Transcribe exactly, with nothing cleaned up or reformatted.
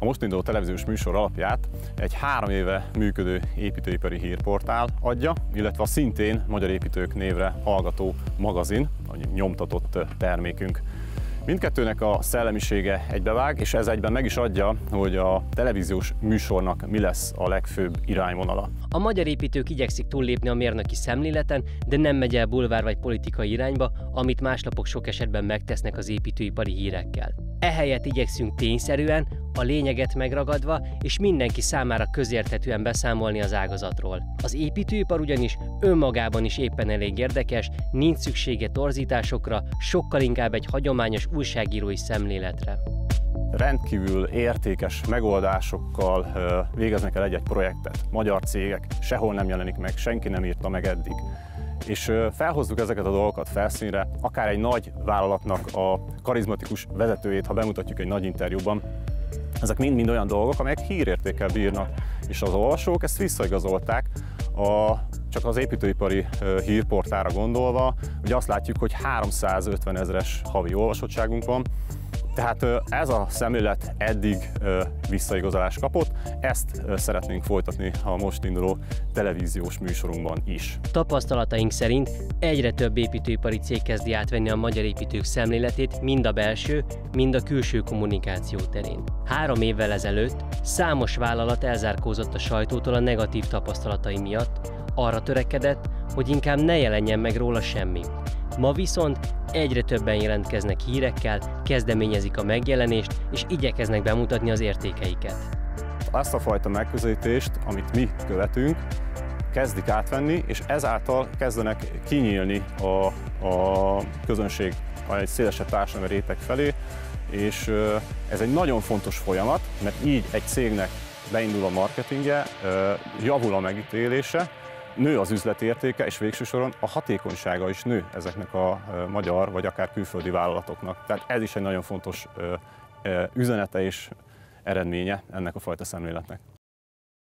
A most induló televíziós műsor alapját egy három éve működő építőipari hírportál adja, illetve a szintén Magyar Építők névre hallgató magazin, a nyomtatott termékünk. Mindkettőnek a szellemisége egybevág, és ez egyben meg is adja, hogy a televíziós műsornak mi lesz a legfőbb irányvonala. A Magyar Építők igyekszik túllépni a mérnöki szemléleten, de nem megy el bulvár vagy politikai irányba, amit más lapok sok esetben megtesznek az építőipari hírekkel. Ehelyett igyekszünk tényszerűen, a lényeget megragadva és mindenki számára közérthetően beszámolni az ágazatról. Az építőipar ugyanis önmagában is éppen elég érdekes, nincs szüksége torzításokra, sokkal inkább egy hagyományos újságírói szemléletre. Rendkívül értékes megoldásokkal végeznek el egy-egy projektet. Magyar cégek, sehol nem jelenik meg, senki nem írta meg eddig. És felhozzuk ezeket a dolgokat felszínre, akár egy nagy vállalatnak a karizmatikus vezetőjét, ha bemutatjuk egy nagy interjúban. Ezek mind-mind olyan dolgok, amelyek hírértékkel bírnak, és az olvasók ezt visszaigazolták, a, csak az építőipari hírportára gondolva, hogy azt látjuk, hogy háromszázötven ezres havi olvasottságunk van, tehát ez a szemlélet eddig visszaigazolást kapott, ezt szeretnénk folytatni a most induló televíziós műsorunkban is. Tapasztalataink szerint egyre több építőipari cég kezdi átvenni a Magyar Építők szemléletét mind a belső, mind a külső kommunikáció terén. Három évvel ezelőtt számos vállalat elzárkózott a sajtótól a negatív tapasztalatai miatt, arra törekedett, hogy inkább ne jelenjen meg róla semmi. Ma viszont egyre többen jelentkeznek hírekkel, kezdeményezik a megjelenést, és igyekeznek bemutatni az értékeiket. Azt a fajta megközelítést, amit mi követünk, kezdik átvenni, és ezáltal kezdenek kinyílni a, a közönség egy szélesebb társadalmi réteg felé, és ez egy nagyon fontos folyamat, mert így egy cégnek beindul a marketingje, javul a megítélése, nő az üzleti értéke, és végső soron a hatékonysága is nő ezeknek a magyar vagy akár külföldi vállalatoknak. Tehát ez is egy nagyon fontos üzenete és eredménye ennek a fajta szemléletnek.